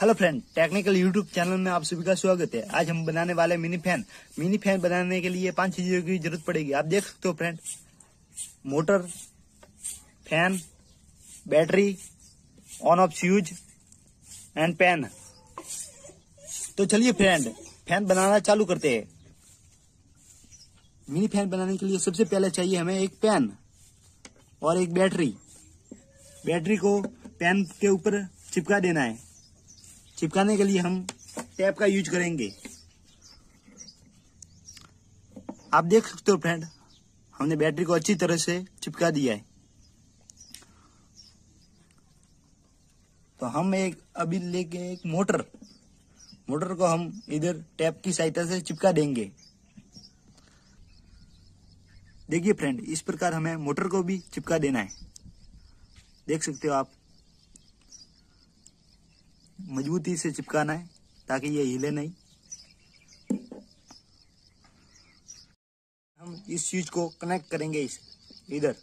Hello friend, technical YouTube channel में आप सभी का स्वागत है। आज हम बनाने वाले मिनी फैन बनाने के लिए 5 चीजों की जरूरत पड़ेगी। आप देख सकते हो friend, motor, fan, battery, on off switch and pan. तो चलिए फ्रेंड, फैन बनाना चालू करते हैं। मिनी फैन बनाने के लिए सबसे पहले चाहिए हमें एक पैन और एक बैटरी। बैटरी को पैन के ऊपर चिपका देना है। चिपकाने के लिए हम टेप का यूज करेंगे। आप देख सकते हो फ्रेंड, हमने बैटरी को अच्छी तरह से चिपका दिया है। तो हम अभी लेके एक मोटर को हम इधर टेप की सहायता से चिपका देंगे। देखिए फ्रेंड, इस प्रकार हमें मोटर को भी चिपका देना है। देख सकते हो आप, मजबूती से चिपकाना है ताकि ये हिले नहीं। हम इस स्विच को कनेक्ट करेंगे इधर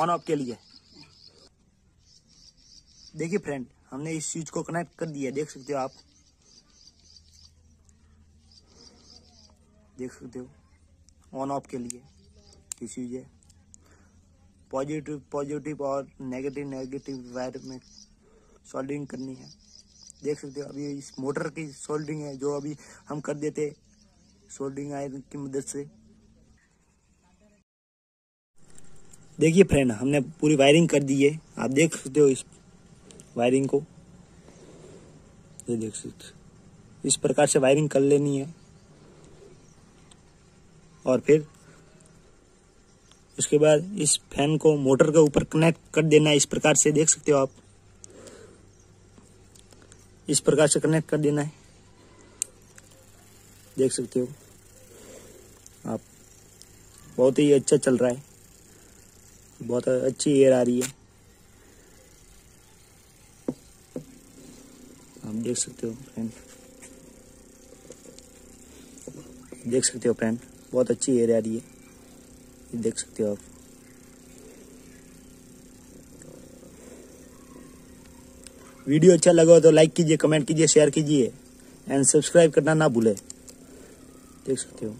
ऑन ऑफ के लिए। देखिए फ्रेंड, हमने इस स्विच को कनेक्ट कर दिया। देख सकते हो आप, देख सकते हो ऑन ऑफ के लिए कि स्विच है। पॉजिटिव और नेगेटिव वायर में सोल्डरिंग करनी है। देख सकते हो अभी इस मोटर की सोल्डरिंग है जो अभी हम कर देते सोल्डरिंग आयरन की मदद से। देखिए फ्रेंड, हमने पूरी वायरिंग कर दी है। आप देख सकते हो इस वायरिंग को, ये देख सकते हो इस प्रकार से वायरिंग कर लेनी है। और फिर उसके बाद इस फैन को मोटर के ऊपर कनेक्ट कर देना है। इस प्रकार से देख सकते हो आप, इस प्रकार से कनेक्ट कर देना है। देख सकते हो आप, बहुत ही अच्छा चल रहा है, बहुत अच्छी एयर आ रही है। आप देख सकते हो फ्रेंड, बहुत अच्छी एयर आ रही है। देख सकते हो आप, वीडियो अच्छा लगा हो तो लाइक कीजिए, कमेंट कीजिए, शेयर कीजिए एंड सब्सक्राइब करना ना भूले। देख सकते हो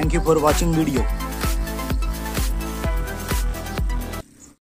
Thank you for watching video.